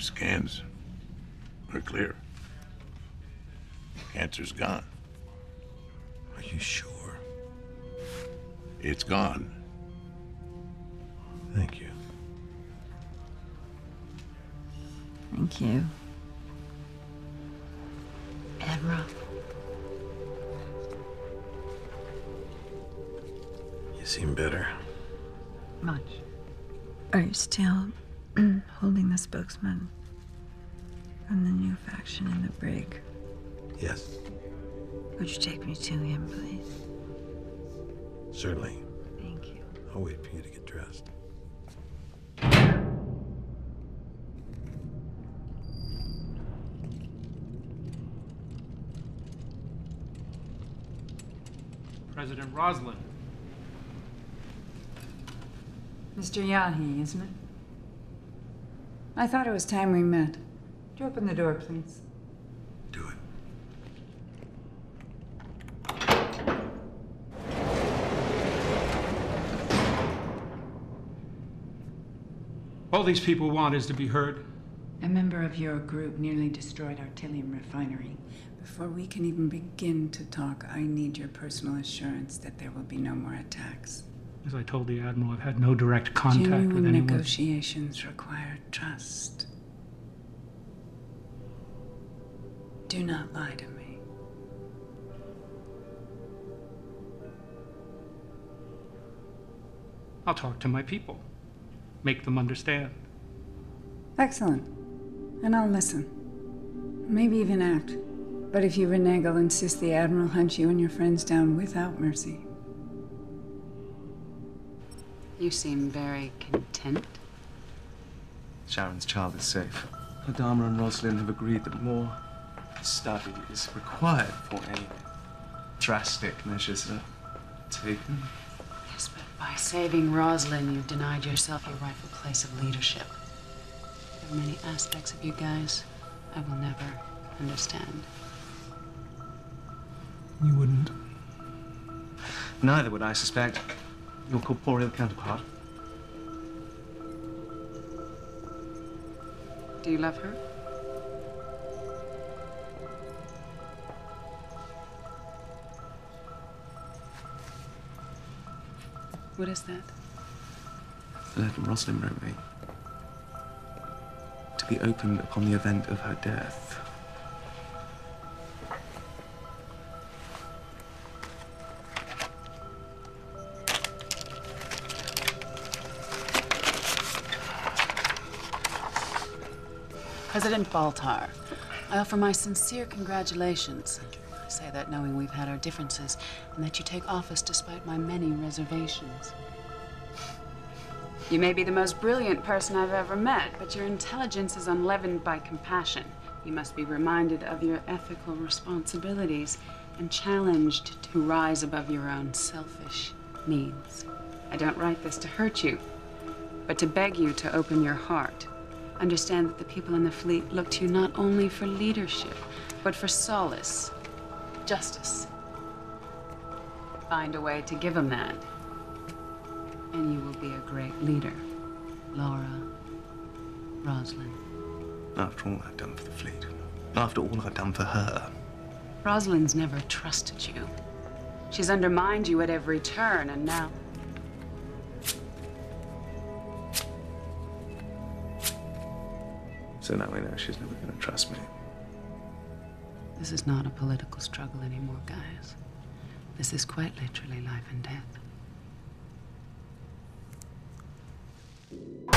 Your scans are clear. Cancer's gone. Are you sure? It's gone. Thank you. Thank you, Admiral. You seem better. Much. Are you still holding the spokesman from the new faction in the brig? Yes. Would you take me to him, please? Certainly. Thank you. I'll wait for you to get dressed. President Roslin. Mr. Yahi, isn't it? I thought it was time we met. Could you open the door, please? Do it. All these people want is to be heard. A member of your group nearly destroyed our tylium refinery. Before we can even begin to talk, I need your personal assurance that there will be no more attacks. As I told the Admiral, I've had no direct contact with anyone. Genuine negotiations require trust. Do not lie to me. I'll talk to my people. Make them understand. Excellent. And I'll listen. Maybe even act. But if you renege, I'll insist the Admiral hunts you and your friends down without mercy. You seem very content. Sharon's child is safe. Adama and Roslin have agreed that more study is required for any drastic measures are taken. Yes, but by saving Roslin, you've denied yourself your rightful place of leadership. There are many aspects of you guys I will never understand. You wouldn't. Neither would I suspect your corporeal counterpart. Do you love her? What is that? The letter Roslin wrote me. To be opened upon the event of her death. President Baltar, I offer my sincere congratulations. I say that knowing we've had our differences and that you take office despite my many reservations. You may be the most brilliant person I've ever met, but your intelligence is unleavened by compassion. You must be reminded of your ethical responsibilities and challenged to rise above your own selfish needs. I don't write this to hurt you, but to beg you to open your heart. Understand that the people in the fleet look to you not only for leadership, but for solace, justice. Find a way to give them that, and you will be a great leader. Laura Roslin. After all I've done for the fleet, after all I've done for her. Roslyn's never trusted you. She's undermined you at every turn, and now... So now we know she's never going to trust me. This is not a political struggle anymore, guys. This is quite literally life and death.